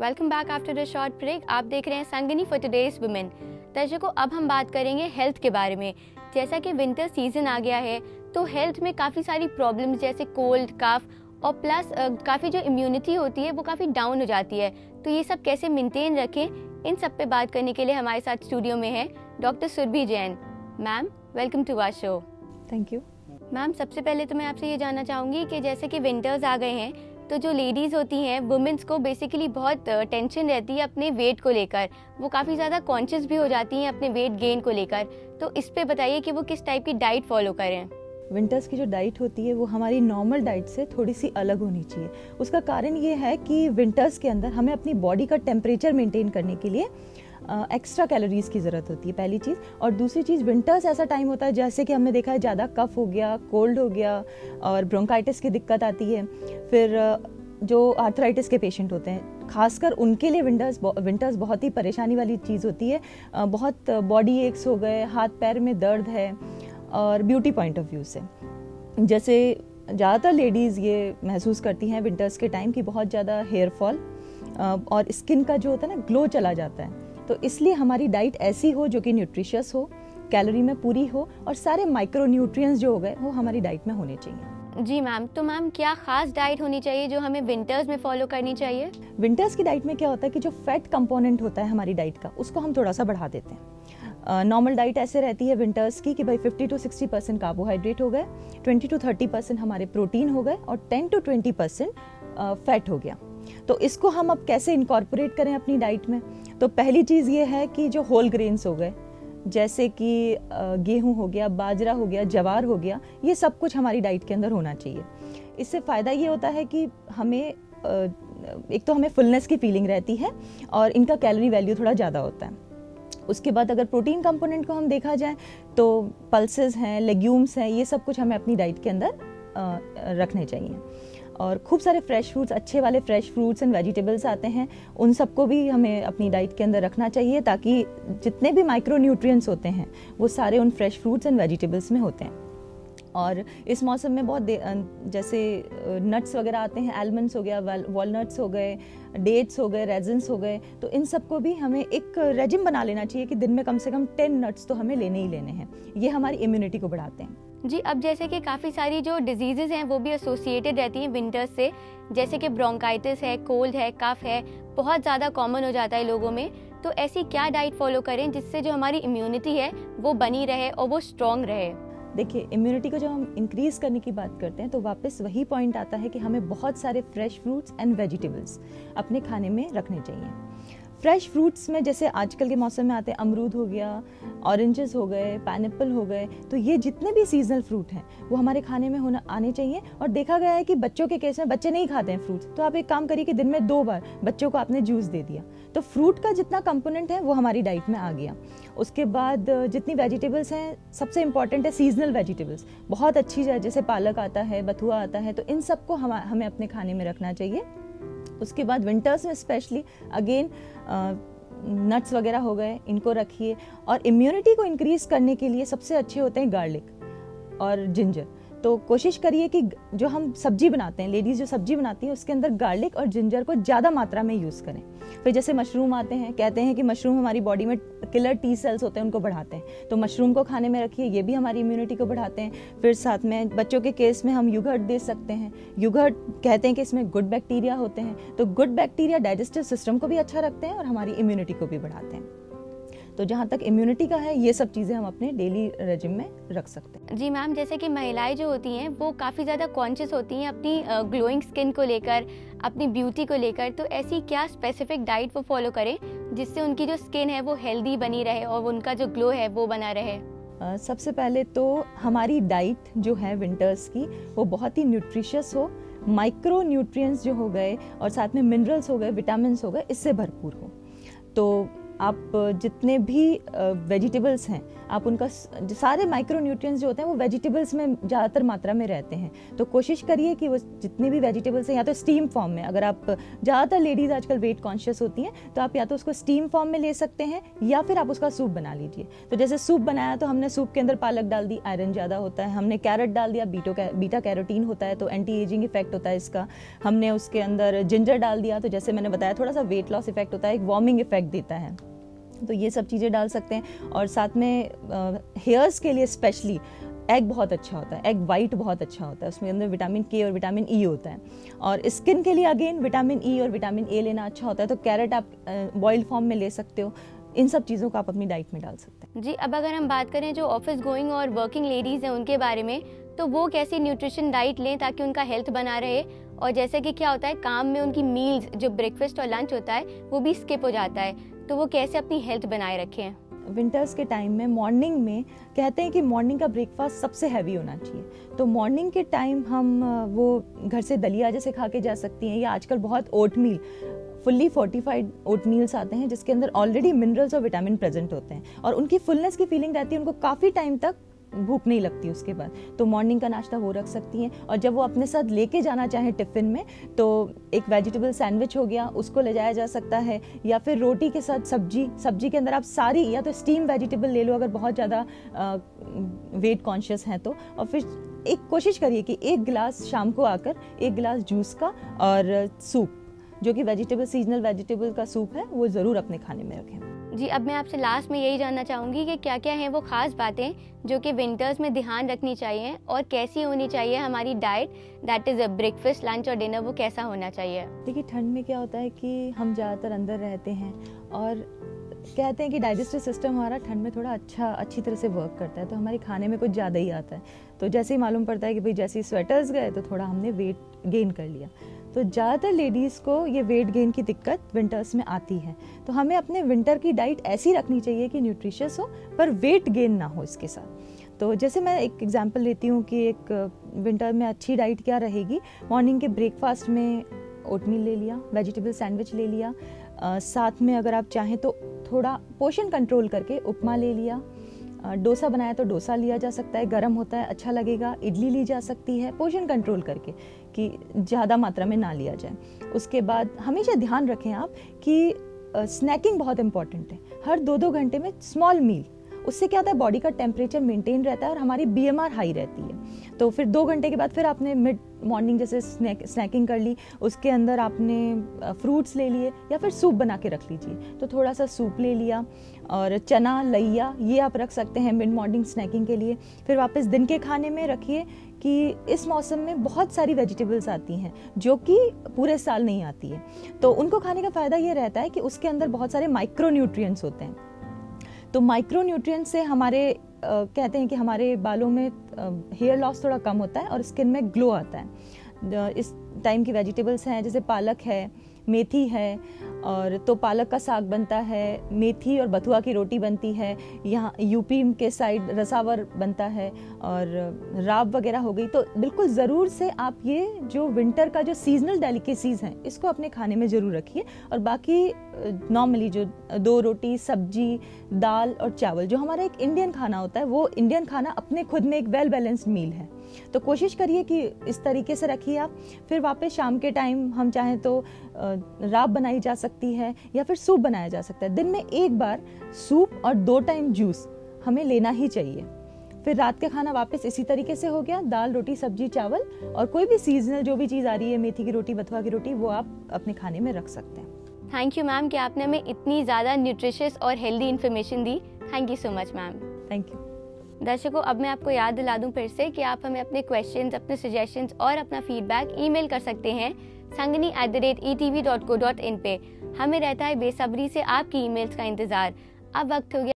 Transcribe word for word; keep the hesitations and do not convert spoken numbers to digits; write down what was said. Welcome back after the short break. आप देख रहे हैं संगिनी फॉर टुडेज वुमेन। दर्शकों, अब हम बात करेंगे हेल्थ के बारे में। जैसा कि विंटर सीजन आ गया है तो हेल्थ में काफ़ी सारी प्रॉब्लम्स जैसे कोल्ड, काफ और प्लस काफ़ी जो इम्यूनिटी होती है वो काफ़ी डाउन हो जाती है। तो ये सब कैसे मेंटेन रखें, इन सब पे बात करने के लिए हमारे साथ स्टूडियो में है doctor Surabhi Jain. Ma'am, welcome to our show. Thank you. Ma'am, सबसे पहले तो मैं आपसे ये जानना चाहूँगी कि जैसे कि विंटर्स आ गए हैं तो जो लेडीज़ होती हैं, वुमेंस को बेसिकली बहुत टेंशन रहती है अपने वेट को लेकर। वो काफ़ी ज़्यादा कॉन्शियस भी हो जाती हैं अपने वेट गेन को लेकर। तो इस पे बताइए कि वो किस टाइप की डाइट फॉलो करें। विंटर्स की जो डाइट होती है वो हमारी नॉर्मल डाइट से थोड़ी सी अलग होनी चाहिए। उसका कारण ये है कि विंटर्स के अंदर हमें अपनी बॉडी का टेम्परेचर मेंटेन करने के लिए एक्स्ट्रा uh, कैलोरीज़ की ज़रूरत होती है, पहली चीज़। और दूसरी चीज़, विंटर्स ऐसा टाइम होता है जैसे कि हमने देखा है ज़्यादा कफ हो गया, कोल्ड हो गया और ब्रोंकाइटिस की दिक्कत आती है। फिर जो आर्थराइटिस के पेशेंट होते हैं, खासकर उनके लिए विंटर्स विंटर्स बहुत ही परेशानी वाली चीज़ होती है। बहुत बॉडी एक्स हो गए, हाथ पैर में दर्द है। और ब्यूटी पॉइंट ऑफ व्यू से जैसे ज़्यादातर लेडीज़ ये महसूस करती हैं विंटर्स के टाइम कि बहुत ज़्यादा हेयर फॉल और स्किन का जो होता है ना, ग्लो चला जाता है। तो इसलिए हमारी डाइट ऐसी हो जो कि न्यूट्रिशियस हो, कैलोरी में पूरी हो और सारे माइक्रो न्यूट्रिएंट्स जो हो गए वो हमारी डाइट में होने चाहिए। जी मैम, तो मैम क्या खास डाइट होनी चाहिए जो हमें विंटर्स में फॉलो करनी चाहिए? विंटर्स की डाइट में क्या होता है कि जो फैट कंपोनेंट होता है हमारी डाइट का, उसको हम थोड़ा सा बढ़ा देते हैं। नॉर्मल डाइट ऐसे रहती है विंटर्स की कि भाई fifty to sixty percent carbohydrate हो गए, ट्वेंटी टू थर्टी परसेंट हमारे प्रोटीन हो गए और ten to twenty percent fat हो गया। तो इसको हम अब कैसे इनकॉर्पोरेट करें अपनी डाइट में? तो पहली चीज़ ये है कि जो होल ग्रेन्स हो गए जैसे कि गेहूं हो गया, बाजरा हो गया, जवार हो गया, ये सब कुछ हमारी डाइट के अंदर होना चाहिए। इससे फ़ायदा ये होता है कि हमें एक तो हमें फुलनेस की फीलिंग रहती है और इनका कैलोरी वैल्यू थोड़ा ज़्यादा होता है। उसके बाद अगर प्रोटीन कंपोनेंट को हम देखा जाए तो पल्सेस हैं, लेग्यूम्स हैं, ये सब कुछ हमें अपनी डाइट के अंदर रखने चाहिए। और खूब सारे फ्रेश फ्रूट्स, अच्छे वाले फ्रेश फ्रूट्स एंड वेजिटेबल्स आते हैं, उन सबको भी हमें अपनी डाइट के अंदर रखना चाहिए ताकि जितने भी माइक्रो न्यूट्रिएंट्स होते हैं वो सारे उन फ्रेश फ्रूट्स एंड वेजिटेबल्स में होते हैं। और इस मौसम में बहुत जैसे नट्स वगैरह आते हैं, आलमंड्स हो गया, वॉलनट्स हो गए, डेट्स हो गए, रेजिन्स हो गए, तो इन सबको भी हमें एक रेजिम बना लेना चाहिए कि दिन में कम से कम टेन नट्स तो हमें लेने ही लेने हैं। ये हमारी इम्यूनिटी को बढ़ाते हैं। जी, अब जैसे कि काफ़ी सारी जो डिजीज़ेज़ हैं वो भी एसोसिएटेड रहती हैं विंटर्स से, जैसे कि ब्रोंकाइटिस है, कोल्ड है, कफ है, बहुत ज़्यादा कॉमन हो जाता है लोगों में। तो ऐसी क्या डाइट फॉलो करें जिससे जो हमारी इम्यूनिटी है वो बनी रहे और वो स्ट्रॉन्ग रहे? देखिए, इम्यूनिटी को जब हम इंक्रीज़ करने की बात करते हैं तो वापस वही पॉइंट आता है कि हमें बहुत सारे फ्रेश फ्रूट्स एंड वेजिटेबल्स अपने खाने में रखने चाहिए। फ्रेश फ्रूट्स में जैसे आजकल के मौसम में आते हैं अमरूद हो गया, ऑरेंजेस हो गए, पाइनएप्पल हो गए, तो ये जितने भी सीजनल फ्रूट हैं वो हमारे खाने में होना आने चाहिए। और देखा गया है कि बच्चों के केस में बच्चे नहीं खाते हैं फ्रूट्स, तो आप एक काम करिए कि दिन में दो बार बच्चों को आपने जूस दे दिया, तो फ्रूट का जितना कंपोनेंट है वो हमारी डाइट में आ गया। उसके बाद जितनी वेजिटेबल्स हैं, सबसे इम्पॉर्टेंट है सीजनल वेजिटेबल्स, बहुत अच्छी जैसे पालक आता है, बथुआ आता है, तो इन सबको हम हमें अपने खाने में रखना चाहिए। उसके बाद विंटर्स में स्पेशली अगेन नट्स वगैरह हो गए, इनको रखिए। और इम्यूनिटी को इंक्रीज़ करने के लिए सबसे अच्छे होते हैं गार्लिक और जिंजर। तो कोशिश करिए कि जो हम सब्जी बनाते हैं, लेडीज़ जो सब्जी बनाती हैं, उसके अंदर गार्लिक और जिंजर को ज़्यादा मात्रा में यूज़ करें। फिर जैसे मशरूम आते हैं, कहते हैं कि मशरूम हमारी बॉडी में किलर टी सेल्स होते हैं, उनको बढ़ाते हैं, तो मशरूम को खाने में रखिए, ये भी हमारी इम्यूनिटी को बढ़ाते हैं। फिर साथ में बच्चों के केस में हम योगर्ट दे सकते हैं। योगर्ट कहते हैं कि इसमें गुड बैक्टीरिया होते हैं, तो गुड बैक्टीरिया डाइजेस्टिव सिस्टम को भी अच्छा रखते हैं और हमारी इम्यूनिटी को भी बढ़ाते हैं। तो जहाँ तक इम्यूनिटी का है, ये सब चीज़ें हम अपने डेली रेजिम में रख सकते हैं। जी मैम, जैसे कि महिलाएं जो होती हैं वो काफ़ी ज़्यादा कॉन्शियस होती हैं अपनी ग्लोइंग स्किन को लेकर, अपनी ब्यूटी को लेकर, तो ऐसी क्या स्पेसिफिक डाइट वो फॉलो करें जिससे उनकी जो स्किन है वो हेल्दी बनी रहे और उनका जो ग्लो है वो बना रहे? Uh, सबसे पहले तो हमारी डाइट जो है विंटर्स की वो बहुत ही न्यूट्रिशियस हो, माइक्रो न्यूट्रिएंट्स जो हो गए और साथ में मिनरल्स हो गए, विटामिन्स हो गए, इससे भरपूर हो। तो आप जितने भी वेजिटेबल्स हैं आप उनका सारे माइक्रोन्यूट्रिएंट्स जो होते हैं वो वेजिटेबल्स में ज़्यादातर मात्रा में रहते हैं। तो कोशिश करिए कि वो जितने भी वेजिटेबल्स हैं या तो स्टीम फॉर्म में, अगर आप ज़्यादातर लेडीज़ आजकल वेट कॉन्शियस होती हैं तो आप या तो उसको स्टीम फॉर्म में ले सकते हैं या फिर आप उसका सूप बना लीजिए। तो जैसे सूप बनाया तो हमने सूप के अंदर पालक डाल दी, आयरन ज़्यादा होता है, हमने कैरेट डाल दिया, बीटो बीटा कैरोटीन होता है तो एंटी एजिंग इफेक्ट होता है इसका, हमने उसके अंदर जिंजर डाल दिया तो जैसे मैंने बताया थोड़ा सा वेट लॉस इफेक्ट होता है, एक वार्मिंग इफेक्ट देता है, तो ये सब चीज़ें डाल सकते हैं। और साथ में हेयर्स के लिए स्पेशली एग बहुत अच्छा होता है, एग वाइट बहुत अच्छा होता है, उसमें अंदर विटामिन के और विटामिन ई होता है। और स्किन के लिए अगेन विटामिन ई और विटामिन ए लेना अच्छा होता है, तो कैरेट आप बॉइल्ड फॉर्म में ले सकते हो। इन सब चीज़ों को आप अपनी डाइट में डाल सकते हैं। जी, अब अगर हम बात करें जो ऑफिस गोइंग और वर्किंग लेडीज़ हैं उनके बारे में, तो वो कैसी न्यूट्रिशन डाइट लें ताकि उनका हेल्थ बना रहे, और जैसे कि क्या होता है काम में उनकी मील्स जो ब्रेकफास्ट और लंच होता है वो भी स्किप हो जाता है, तो वो कैसे अपनी हेल्थ बनाए रखें। विंटर्स के टाइम में मॉर्निंग में कहते हैं कि मॉर्निंग का ब्रेकफास्ट सबसे हैवी होना चाहिए, तो मॉर्निंग के टाइम हम वो घर से दलिया जैसे खा के जा सकती हैं, या आजकल बहुत ओटमील फुल्ली फोर्टिफाइड ओटमील्स आते हैं जिसके अंदर ऑलरेडी मिनरल्स और विटामिन प्रेजेंट होते हैं और उनकी फुलनेस की फीलिंग रहती है, उनको काफ़ी टाइम तक भूख नहीं लगती उसके बाद, तो मॉर्निंग का नाश्ता वो रख सकती हैं। और जब वो अपने साथ लेके जाना चाहे टिफ़िन में तो एक वेजिटेबल सैंडविच हो गया उसको ले जाया जा सकता है, या फिर रोटी के साथ सब्जी, सब्जी के अंदर आप सारी या तो स्टीम वेजिटेबल ले लो अगर बहुत ज़्यादा वेट कॉन्शियस हैं तो, और फिर एक कोशिश करिए कि एक गिलास शाम को आकर एक गिलास जूस का और सूप जो कि वेजिटेबल सीजनल वेजिटेबल का सूप है वो ज़रूर अपने खाने में रखें। जी, अब मैं आपसे लास्ट में यही जानना चाहूँगी कि क्या क्या हैं वो ख़ास बातें जो कि विंटर्स में ध्यान रखनी चाहिए और कैसी होनी चाहिए हमारी diet, that is breakfast lunch और डिनर, वो कैसा होना चाहिए। देखिए, ठंड में क्या होता है कि हम ज़्यादातर अंदर रहते हैं और कहते हैं कि डाइजेस्टिव सिस्टम हमारा ठंड में थोड़ा अच्छा अच्छी तरह से वर्क करता है, तो हमारे खाने में कुछ ज़्यादा ही आता है, तो जैसे ही मालूम पड़ता है कि भाई जैसे ही स्वेटर्स गए तो थोड़ा हमने वेट गेन कर लिया। तो ज़्यादातर लेडीज़ को ये वेट गेन की दिक्कत विंटर्स में आती है, तो हमें अपने विंटर की डाइट ऐसी रखनी चाहिए कि न्यूट्रिशियस हो पर वेट गेन ना हो इसके साथ। तो जैसे मैं एक एग्जांपल लेती हूँ कि एक विंटर में अच्छी डाइट क्या रहेगी, मॉर्निंग के ब्रेकफास्ट में ओटमील ले लिया, वेजिटेबल सैंडविच ले लिया, आ, साथ में अगर आप चाहें तो थोड़ा पोर्शन कंट्रोल करके उपमा ले लिया, डोसा बनाया तो डोसा लिया जा सकता है, गर्म होता है अच्छा लगेगा, इडली ली जा सकती है, पोर्शन कंट्रोल करके कि ज़्यादा मात्रा में ना लिया जाए। उसके बाद हमेशा ध्यान रखें आप कि स्नैकिंग बहुत इंपॉर्टेंट है, हर दो दो घंटे में स्मॉल मील, उससे क्या होता है बॉडी का टेम्परेचर मेंटेन रहता है और हमारी बीएमआर हाई रहती है। तो फिर दो घंटे के बाद फिर आपने मिड मॉर्निंग जैसे स्नैक स्नैकिंग कर ली, उसके अंदर आपने फ्रूट्स ले लिए या फिर सूप बना के रख लीजिए, तो थोड़ा सा सूप ले लिया और चना लइया ये आप रख सकते हैं मिड मॉर्निंग स्नैकिंग के लिए। फिर वापस दिन के खाने में रखिए कि इस मौसम में बहुत सारी वेजिटेबल्स आती हैं जो कि पूरे साल नहीं आती है, तो उनको खाने का फ़ायदा ये रहता है कि उसके अंदर बहुत सारे माइक्रोन्यूट्रिएंट्स होते हैं, तो माइक्रोन्यूट्रिएंट्स से हमारे Uh, कहते हैं कि हमारे बालों में हेयर uh, लॉस थोड़ा कम होता है और स्किन में ग्लो आता है। uh, इस टाइम की वेजिटेबल्स हैं जैसे पालक है, मेथी है, और तो पालक का साग बनता है, मेथी और बथुआ की रोटी बनती है, यहाँ यूपी के साइड रसावर बनता है और राब वगैरह हो गई। तो बिल्कुल ज़रूर से आप ये जो विंटर का जो सीजनल डेलिकेसीज़ हैं इसको अपने खाने में ज़रूर रखिए, और बाकी नॉर्मली जो दो रोटी, सब्जी, दाल और चावल जो हमारा एक इंडियन खाना होता है, वो इंडियन खाना अपने खुद में एक वेल बैलेंस्ड मील है, तो कोशिश करिए कि इस तरीके से रखिए आप। फिर वापस शाम के टाइम हम चाहें तो राब बनाई जा सकती है या फिर सूप बनाया जा सकता है। दिन में एक बार सूप और दो टाइम जूस हमें लेना ही चाहिए। फिर रात का खाना वापस इसी तरीके से हो गया, दाल, रोटी, सब्जी, चावल, और कोई भी सीजनल जो भी चीज़ आ रही है, मेथी की रोटी, बथुआ की रोटी, वो आप अपने खाने में रख सकते हैं। थैंक यू मैम कि आपने हमें इतनी ज़्यादा न्यूट्रिशियस और हेल्दी इन्फॉर्मेशन दी। Thank you so much ma'am. Thank you. दर्शकों, अब मैं आपको याद दिला दूं फिर से कि आप हमें अपने क्वेश्चंस, अपने सजेशंस और अपना फीडबैक ईमेल कर सकते हैं Sangini at the rate E T V dot co dot in पे। हमें रहता है बेसब्री से आपकी ईमेल्स का इंतज़ार। अब वक्त हो गया।